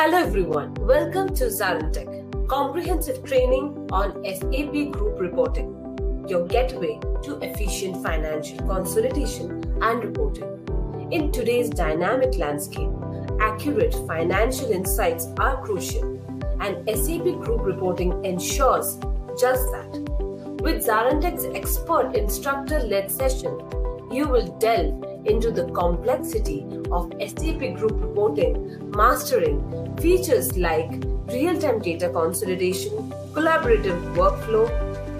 Hello everyone, welcome to ZaranTech, comprehensive training on SAP Group Reporting, your gateway to efficient financial consolidation and reporting. In today's dynamic landscape, accurate financial insights are crucial, and SAP Group Reporting ensures just that. With ZaranTech's expert instructor-led session, you will delve into the complexity of SAP Group Reporting, mastering features like real-time data consolidation, collaborative workflow,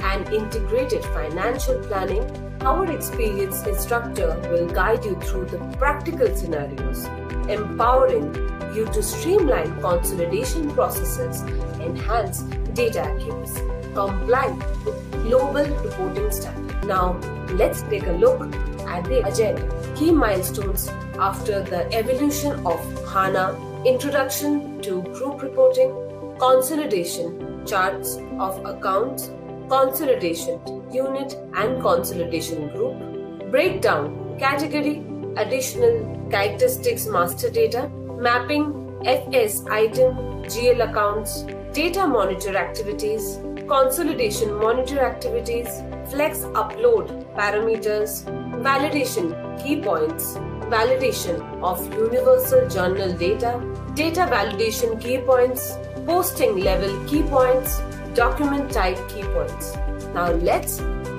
and integrated financial planning. Our experienced instructor will guide you through the practical scenarios, empowering you to streamline consolidation processes, enhance data accuracy, comply with global reporting standards. Now, let's take a look at the agenda. Key milestones after the evolution of HANA, introduction to group reporting, consolidation, charts of accounts, consolidation unit and consolidation group, breakdown, category, additional characteristics master data, mapping, FS item, GL accounts, data monitor activities, consolidation monitor activities, flex upload parameters, validation key points, validation of universal journal data, data validation key points, posting level key points, document type key points. Now let's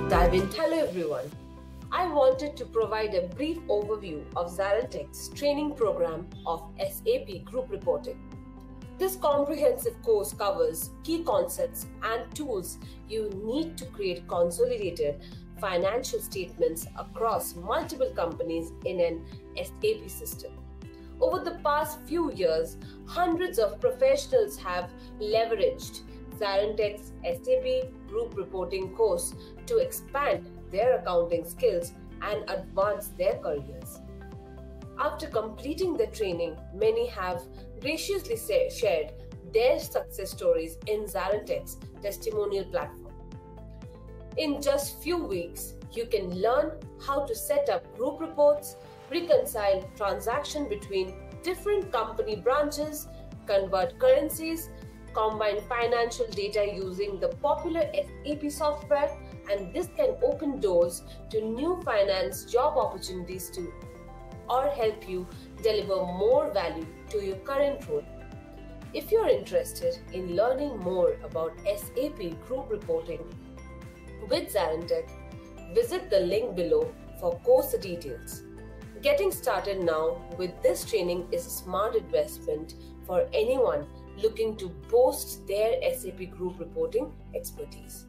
dive in. Hello everyone. I wanted to provide a brief overview of ZaranTech's training program of SAP Group Reporting. This comprehensive course covers key concepts and tools you need to create consolidated financial statements across multiple companies in an SAP system. Over the past few years, hundreds of professionals have leveraged ZaranTech's SAP Group Reporting course to expand their accounting skills and advance their careers. After completing the training, many have graciously shared their success stories in ZaranTech's testimonial platform. In just few weeks, you can learn how to set up group reports, reconcile transactions between different company branches, convert currencies, combine financial data using the popular SAP software, and this can open doors to new finance job opportunities too, or help you deliver more value to your current role. If you're interested in learning more about SAP Group Reporting with ZaranTech, visit the link below for course details. Getting started now with this training is a smart investment for anyone looking to boost their SAP Group Reporting expertise.